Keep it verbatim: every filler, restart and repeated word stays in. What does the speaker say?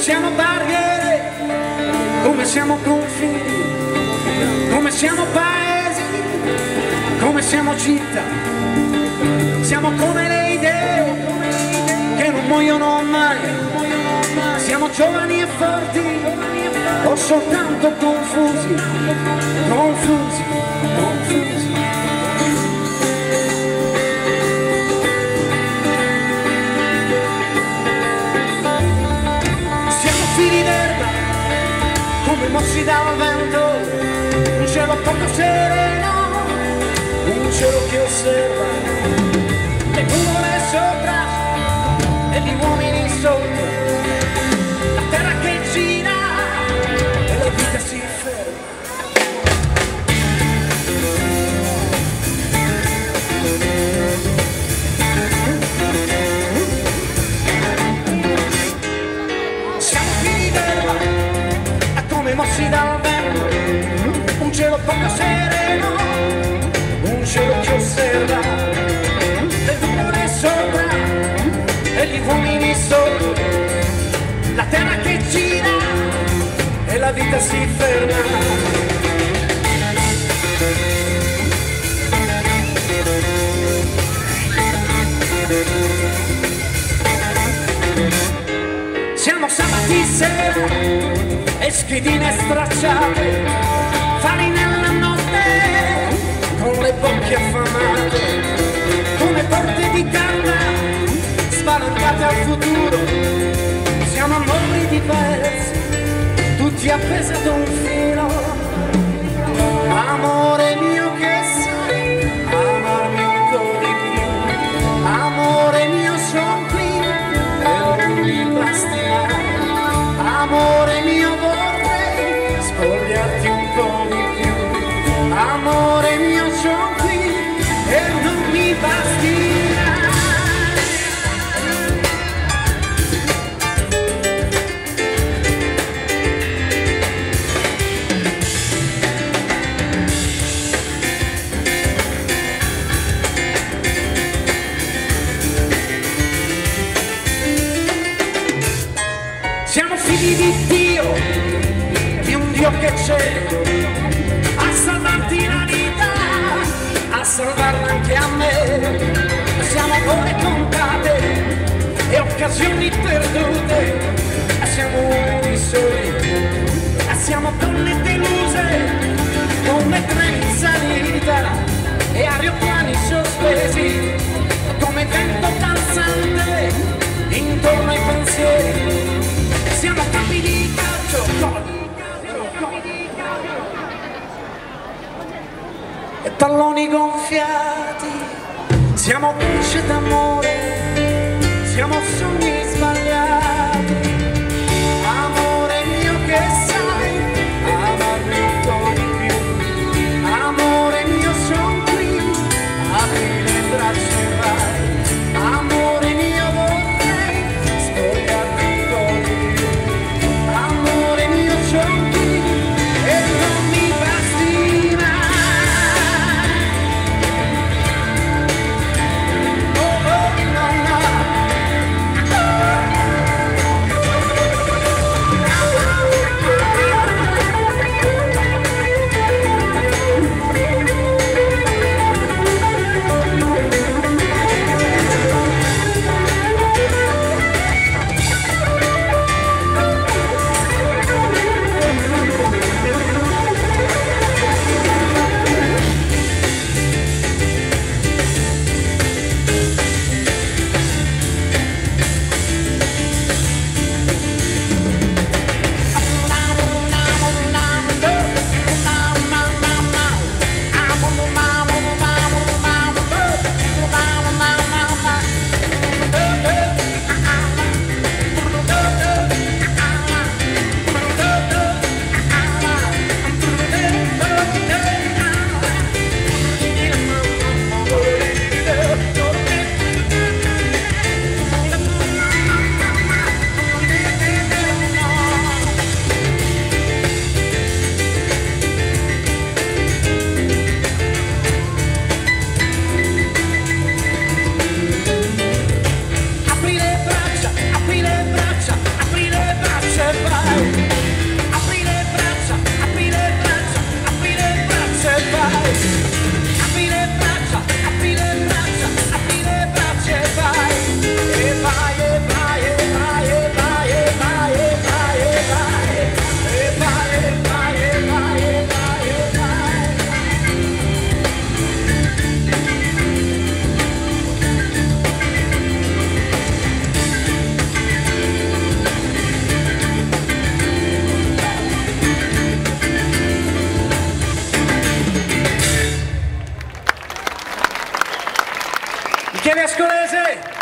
siamo barriere, come siamo confini, come siamo paesi, come siamo città. Siamo come le idee che non muoiono mai, siamo giovani e forti o soltanto confusi, confusi, confusi. Mossi dal vento, un cielo poco sereno, un cielo che osserva le nuvole sopra e gli uomini sotto, la terra che gira e la vita si ferma. Mossi dal vento, un cielo poco sereno, un cielo che osserva le nuvole sopra e gli uomini sotto, la terra che gira e la vita si ferma. Siamo sabati sera e schedine stracciate, fari nella notte con le bocche affamate, come porte di carta spalancate al futuro. Siamo amori diversi, tutti appesi ad un filo. Amore mio che sai, amarmi ancora di più. Amore mio son qui e non mi basterà. Amore mio vogliarti un po' di più, amore mio son qui e non mi basterà. Siamo figli di Dio, Dio che c'è a salvarti la vita, a salvarla anche a me. Siamo ore contate e occasioni perdute, siamo uomini soli, siamo donne deluse come treni in salita e aeroplani sospesi, come vento danzante intorno ai pensieri. Siamo capi di calcio, palloni gonfiati, siamo bucce d'amore, siamo sogni sbagliati. Amore mio che sai, amarmi un po' di più. Amore mio son qui, apri le braccia e vai. Amore mio vorrei spogliarmi un po' di più. Amore mio son qui e non mi bastiva. Oh, Michele Ascolese.